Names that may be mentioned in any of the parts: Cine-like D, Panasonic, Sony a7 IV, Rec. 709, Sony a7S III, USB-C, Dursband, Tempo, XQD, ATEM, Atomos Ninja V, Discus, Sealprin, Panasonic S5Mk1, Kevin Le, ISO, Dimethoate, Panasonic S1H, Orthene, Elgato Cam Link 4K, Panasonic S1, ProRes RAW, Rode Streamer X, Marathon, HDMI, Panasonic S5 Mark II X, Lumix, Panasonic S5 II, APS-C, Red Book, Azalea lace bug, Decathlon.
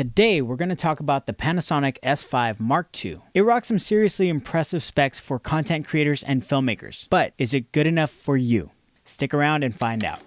Today, we're going to talk about the Panasonic S5 Mark II. It rocks some seriously impressive specs for content creators and filmmakers, but is it good enough for you? Stick around and find out.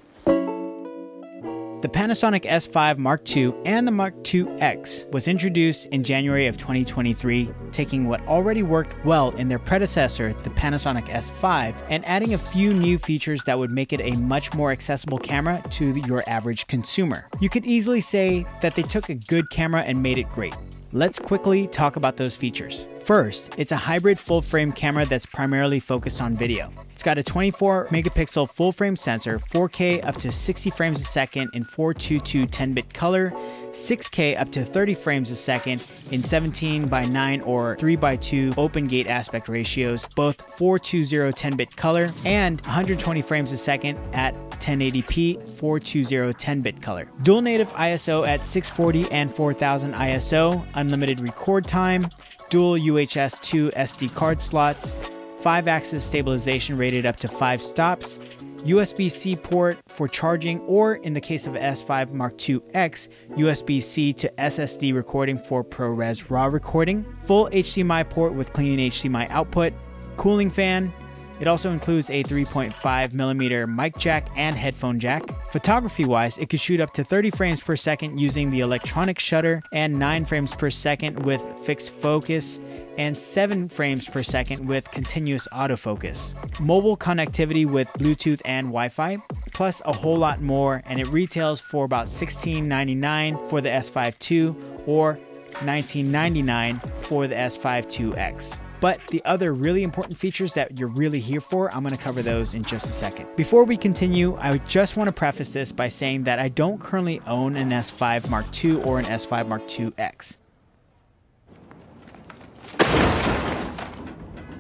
The Panasonic S5 Mark II and the Mark II X was introduced in January of 2023, taking what already worked well in their predecessor, the Panasonic S5, and adding a few new features that would make it a much more accessible camera to your average consumer. You could easily say that they took a good camera and made it great. Let's quickly talk about those features. First, it's a hybrid full-frame camera that's primarily focused on video. It's got a 24-megapixel full-frame sensor, 4K up to 60 frames a second in 422 10-bit color, 6K up to 30 frames a second in 17:9 or 3:2 open-gate aspect ratios, both 420 10-bit color, and 120 frames a second at 1080p 420 10-bit color. Dual native ISO at 640 and 4000 ISO, unlimited record time, dual UHS-II SD card slots, 5-axis stabilization rated up to 5 stops, USB-C port for charging, or in the case of S5 Mark II X, USB-C to SSD recording for ProRes RAW recording, full HDMI port with clean HDMI output, cooling fan. It also includes a 3.5mm mic jack and headphone jack. Photography-wise, it could shoot up to 30 frames per second using the electronic shutter and 9 frames per second with fixed focus and 7 frames per second with continuous autofocus. Mobile connectivity with Bluetooth and Wi-Fi, plus a whole lot more, and it retails for about $16.99 for the S5 II or $19.99 for the S5 II X. But the other really important features that you're really here for, I'm gonna cover those in just a second. Before we continue, I just wanna preface this by saying that I don't currently own an S5 Mark II or an S5 Mark II X.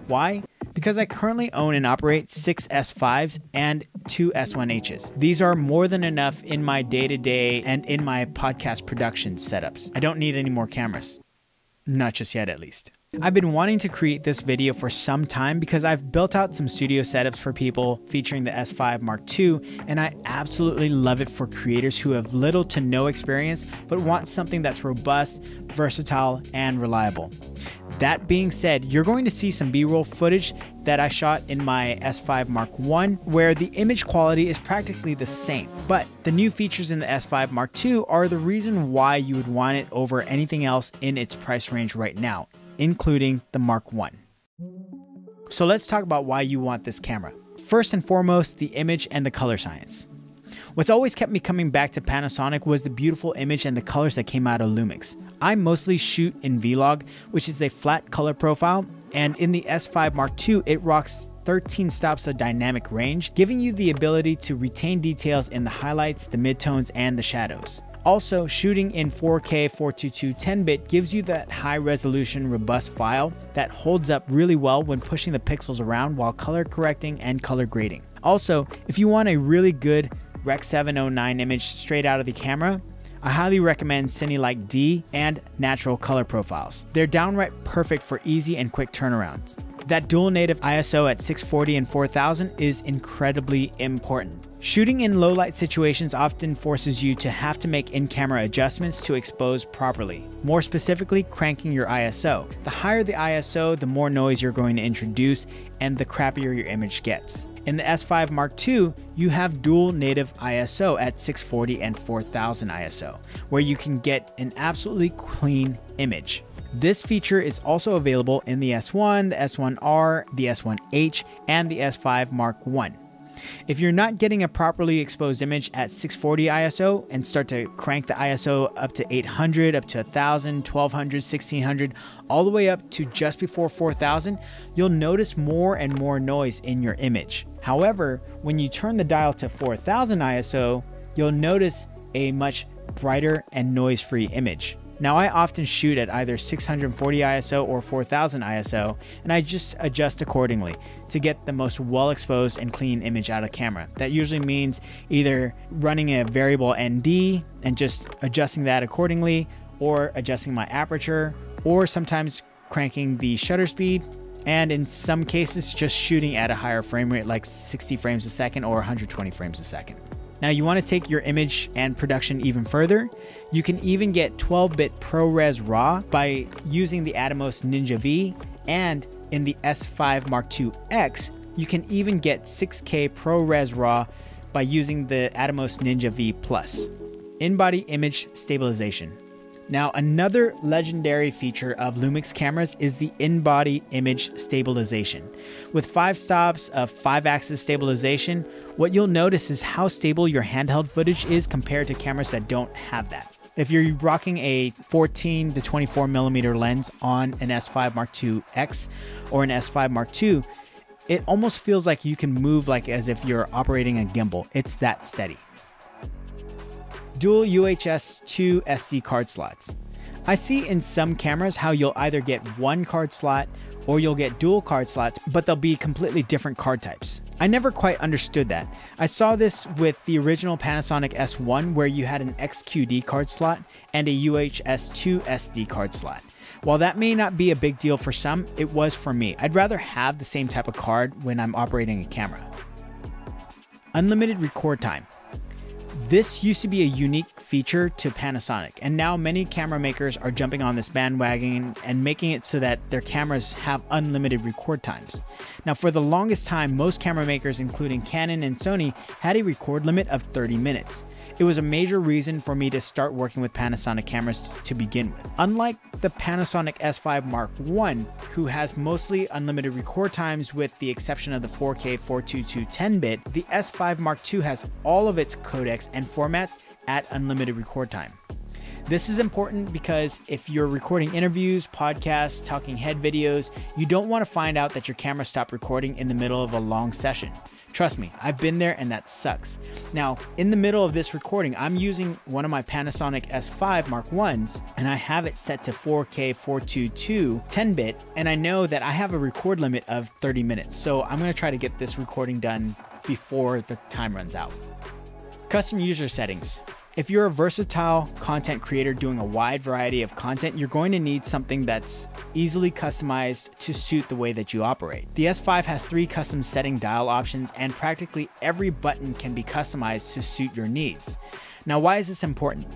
Why? Because I currently own and operate 6 S5s and 2 S1Hs. These are more than enough in my day-to-day and in my podcast production setups. I don't need any more cameras. Not just yet, at least. I've been wanting to create this video for some time because I've built out some studio setups for people featuring the S5 Mark II, and I absolutely love it for creators who have little to no experience but want something that's robust, versatile, and reliable. That being said, you're going to see some B-roll footage that I shot in my S5 Mark I, where the image quality is practically the same, but the new features in the S5 Mark II are the reason why you would want it over anything else in its price range right now, including the Mark I. So let's talk about why you want this camera. First and foremost, the image and the color science. What's always kept me coming back to Panasonic was the beautiful image and the colors that came out of Lumix. I mostly shoot in V-log, which is a flat color profile, and in the S5 Mark II, it rocks 13 stops of dynamic range, giving you the ability to retain details in the highlights, the midtones, and the shadows. Also, shooting in 4K 422 10-bit gives you that high-resolution, robust file that holds up really well when pushing the pixels around while color correcting and color grading. Also, if you want a really good Rec. 709 image straight out of the camera, I highly recommend Cine-like D and natural color profiles. They're downright perfect for easy and quick turnarounds. That dual native ISO at 640 and 4000 is incredibly important. Shooting in low light situations often forces you to have to make in-camera adjustments to expose properly, more specifically cranking your ISO. The higher the ISO, the more noise you're going to introduce and the crappier your image gets. In the S5 Mark II, you have dual native ISO at 640 and 4000 ISO, where you can get an absolutely clean image. This feature is also available in the S1, the S1R, the S1H, and the S5 Mark I. If you're not getting a properly exposed image at 640 ISO and start to crank the ISO up to 800, up to 1000, 1200, 1600, all the way up to just before 4000, you'll notice more and more noise in your image. However, when you turn the dial to 4000 ISO, you'll notice a much brighter and noise-free image. Now, I often shoot at either 640 ISO or 4000 ISO, and I just adjust accordingly to get the most well-exposed and clean image out of camera. That usually means either running a variable ND and just adjusting that accordingly, or adjusting my aperture, or sometimes cranking the shutter speed, and in some cases just shooting at a higher frame rate like 60 frames a second or 120 frames a second. Now you want to take your image and production even further. You can even get 12-bit ProRes RAW by using the Atomos Ninja V, and in the S5 Mark II X, you can even get 6K ProRes RAW by using the Atomos Ninja V +. In-body image stabilization. Now, another legendary feature of Lumix cameras is the in-body image stabilization. With 5 stops of 5-axis stabilization, what you'll notice is how stable your handheld footage is compared to cameras that don't have that. If you're rocking a 14 to 24 millimeter lens on an S5 Mark II X or an S5 Mark II, it almost feels like you can move like as if you're operating a gimbal. It's that steady. Dual UHS-II SD card slots. I see in some cameras how you'll either get one card slot or you'll get dual card slots, but they'll be completely different card types. I never quite understood that. I saw this with the original Panasonic S1 where you had an XQD card slot and a UHS-II SD card slot. While that may not be a big deal for some, it was for me. I'd rather have the same type of card when I'm operating a camera. Unlimited record time. This used to be a unique feature to Panasonic, and now many camera makers are jumping on this bandwagon and making it so that their cameras have unlimited record times. Now, for the longest time, most camera makers, including Canon and Sony, had a record limit of 30 minutes. It was a major reason for me to start working with Panasonic cameras to begin with. Unlike the Panasonic S5 Mark I, who has mostly unlimited record times with the exception of the 4K 422 10-bit, the S5 Mark II has all of its codecs and formats at unlimited record time. This is important because if you're recording interviews, podcasts, talking head videos, you don't want to find out that your camera stopped recording in the middle of a long session. Trust me, I've been there and that sucks. Now, in the middle of this recording, I'm using one of my Panasonic S5 Mark Is, and I have it set to 4K 422 10-bit, and I know that I have a record limit of 30 minutes. So I'm gonna try to get this recording done before the time runs out. Custom user settings. If you're a versatile content creator doing a wide variety of content, you're going to need something that's easily customized to suit the way that you operate. The S5 has 3 custom setting dial options, and practically every button can be customized to suit your needs. Now, why is this important?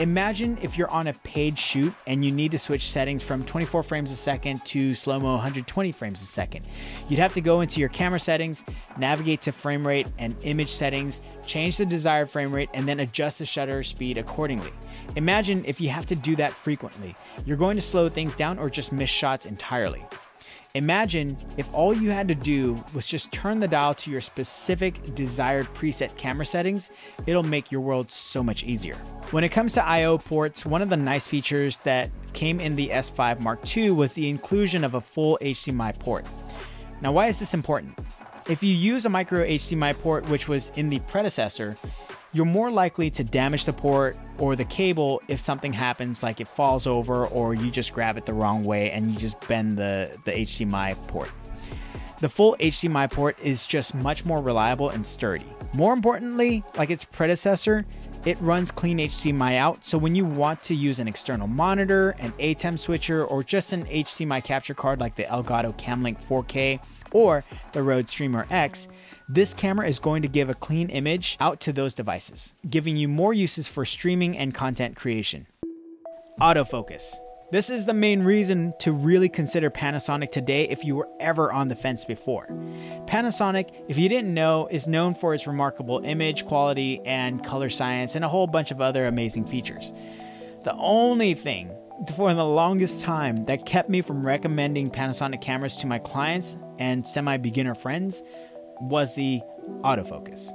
Imagine if you're on a paid shoot and you need to switch settings from 24 frames a second to slow-mo 120 frames a second. You'd have to go into your camera settings, navigate to frame rate and image settings, change the desired frame rate, and then adjust the shutter speed accordingly. Imagine if you have to do that frequently. You're going to slow things down or just miss shots entirely. Imagine if all you had to do was just turn the dial to your specific desired preset camera settings. It'll make your world so much easier. When it comes to I/O ports, one of the nice features that came in the S5 Mark II was the inclusion of a full HDMI port. Now, why is this important? If you use a micro HDMI port, which was in the predecessor, you're more likely to damage the port or the cable if something happens, like it falls over or you just grab it the wrong way and you just bend the HDMI port. The full HDMI port is just much more reliable and sturdy. More importantly, like its predecessor, it runs clean HDMI out, so when you want to use an external monitor, an ATEM switcher, or just an HDMI capture card like the Elgato Cam Link 4K, or the Rode Streamer X, this camera is going to give a clean image out to those devices, giving you more uses for streaming and content creation. Autofocus. This is the main reason to really consider Panasonic today if you were ever on the fence before. Panasonic, if you didn't know, is known for its remarkable image quality and color science and a whole bunch of other amazing features. The only thing for the longest time that kept me from recommending Panasonic cameras to my clients and semi-beginner friends was the autofocus,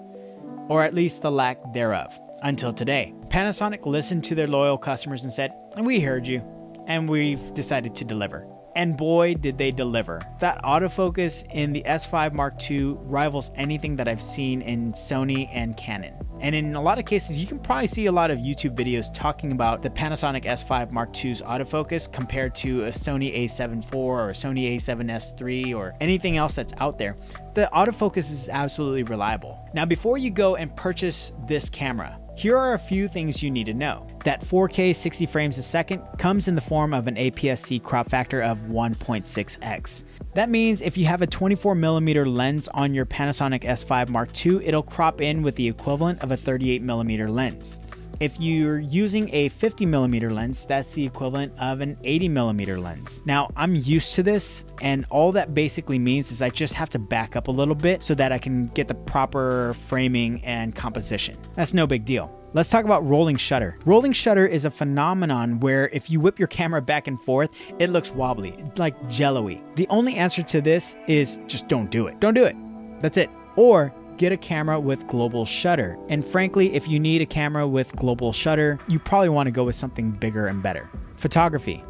or at least the lack thereof, until today. Panasonic listened to their loyal customers and said, "We heard you, and we've decided to deliver." And boy, did they deliver. That autofocus in the S5 Mark II rivals anything that I've seen in Sony and Canon. And in a lot of cases, you can probably see a lot of YouTube videos talking about the Panasonic S5 Mark II's autofocus compared to a Sony a7 IV or a Sony a7S III or anything else that's out there. The autofocus is absolutely reliable. Now, before you go and purchase this camera, here are a few things you need to know. That 4K 60 frames a second comes in the form of an APS-C crop factor of 1.6x. That means if you have a 24mm lens on your Panasonic S5 Mark II, it'll crop in with the equivalent of a 38mm lens. If you're using a 50mm lens, that's the equivalent of an 80mm lens. Now, I'm used to this, and all that basically means is I just have to back up a little bit so that I can get the proper framing and composition. That's no big deal. Let's talk about rolling shutter. Rolling shutter is a phenomenon where if you whip your camera back and forth, it looks wobbly, like jello-y. The only answer to this is just don't do it. Don't do it. That's it. Or get a camera with global shutter. And frankly, if you need a camera with global shutter, you probably want to go with something bigger and better. Photography.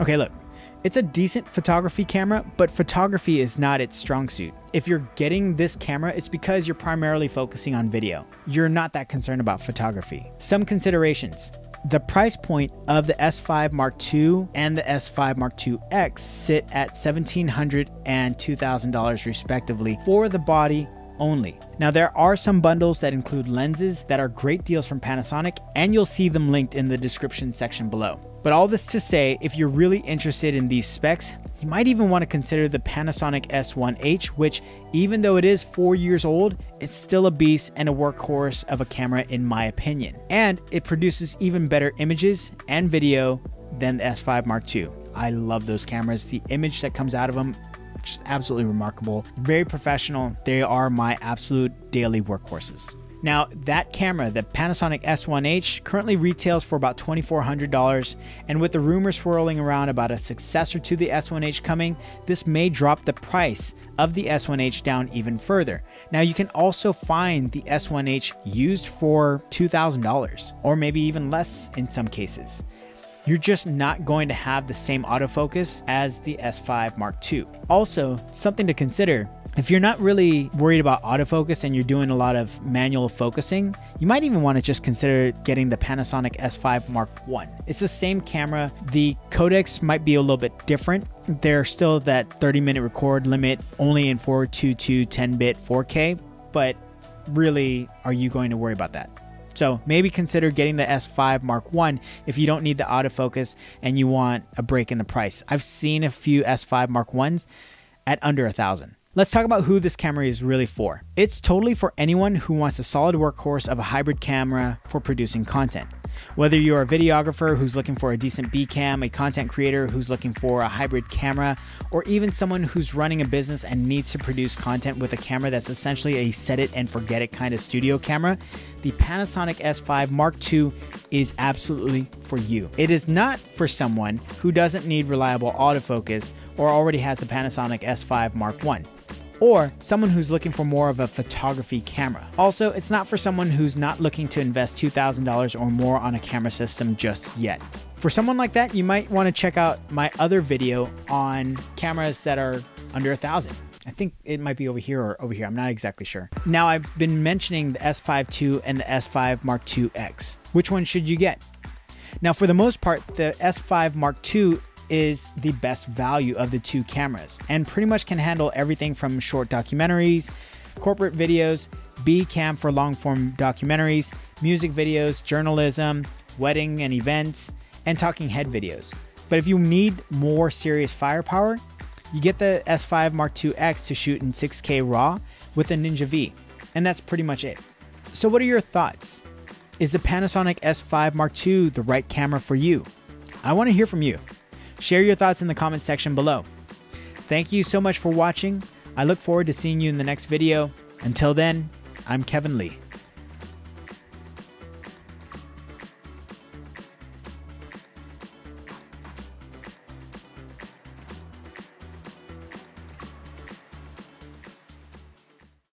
Okay, look. It's a decent photography camera, but photography is not its strong suit. If you're getting this camera, it's because you're primarily focusing on video. You're not that concerned about photography. Some considerations. The price point of the S5 Mark II and the S5 Mark II X sit at $1,700 and $2,000 respectively for the body only. Now, there are some bundles that include lenses that are great deals from Panasonic, and you'll see them linked in the description section below. But all this to say, if you're really interested in these specs, you might even want to consider the Panasonic S1H, which even though it is 4 years old, it's still a beast and a workhorse of a camera in my opinion. And it produces even better images and video than the S5 Mark II. I love those cameras. The image that comes out of them, just absolutely remarkable. Very professional. They are my absolute daily workhorses. Now, that camera, the Panasonic S1H, currently retails for about $2,400, and with the rumors swirling around about a successor to the S1H coming, this may drop the price of the S1H down even further. Now, you can also find the S1H used for $2,000, or maybe even less in some cases. You're just not going to have the same autofocus as the S5 Mark II. Also, something to consider, if you're not really worried about autofocus and you're doing a lot of manual focusing, you might even want to just consider getting the Panasonic S5 Mark I. It's the same camera. The codecs might be a little bit different. There's still that 30-minute record limit only in 4:2 10-bit 4K, but really, are you going to worry about that? So maybe consider getting the S5 Mark I if you don't need the autofocus and you want a break in the price. I've seen a few S5 Mark Is at under $1,000. Let's talk about who this camera is really for. It's totally for anyone who wants a solid workhorse of a hybrid camera for producing content. Whether you're a videographer who's looking for a decent B cam, a content creator who's looking for a hybrid camera, or even someone who's running a business and needs to produce content with a camera that's essentially a set it and forget it kind of studio camera, the Panasonic S5 Mark II is absolutely for you. It is not for someone who doesn't need reliable autofocus or already has the Panasonic S5 Mark I, or someone who's looking for more of a photography camera. Also, it's not for someone who's not looking to invest $2,000 or more on a camera system just yet. For someone like that, you might want to check out my other video on cameras that are under $1,000. I think it might be over here or over here. I'm not exactly sure. Now, I've been mentioning the S5 II and the S5 Mark II X. Which one should you get? Now, for the most part, the S5 Mark II is the best value of the two cameras and pretty much can handle everything from short documentaries, corporate videos, B cam for long form documentaries, music videos, journalism, wedding and events, and talking head videos. But if you need more serious firepower, you get the S5 Mark II X to shoot in 6K RAW with a Ninja V, and that's pretty much it. So what are your thoughts? Is the Panasonic S5 Mark II the right camera for you? I want to hear from you. Share your thoughts in the comments section below. Thank you so much for watching. I look forward to seeing you in the next video. Until then, I'm Kevin Le.